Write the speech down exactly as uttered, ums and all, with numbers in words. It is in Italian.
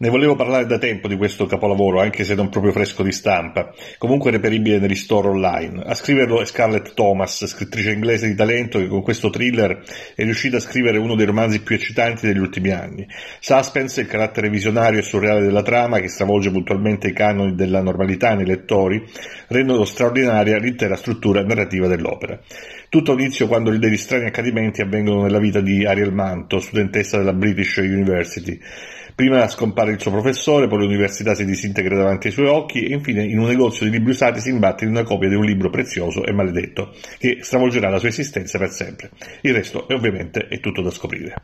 Ne volevo parlare da tempo di questo capolavoro, anche se non proprio fresco di stampa, comunque reperibile negli store online. A scriverlo è Scarlett Thomas, scrittrice inglese di talento che con questo thriller è riuscita a scrivere uno dei romanzi più eccitanti degli ultimi anni. Suspense, il carattere visionario e surreale della trama, che stravolge puntualmente i canoni della normalità nei lettori, rendono straordinaria l'intera struttura narrativa dell'opera. Tutto inizio quando degli strani accadimenti avvengono nella vita di Ariel Manto, studentessa della British University. Prima scompare il suo professore, poi l'università si disintegra davanti ai suoi occhi e infine in un negozio di libri usati si imbatte in una copia di un libro prezioso e maledetto che stravolgerà la sua esistenza per sempre. Il resto è ovviamente è tutto da scoprire.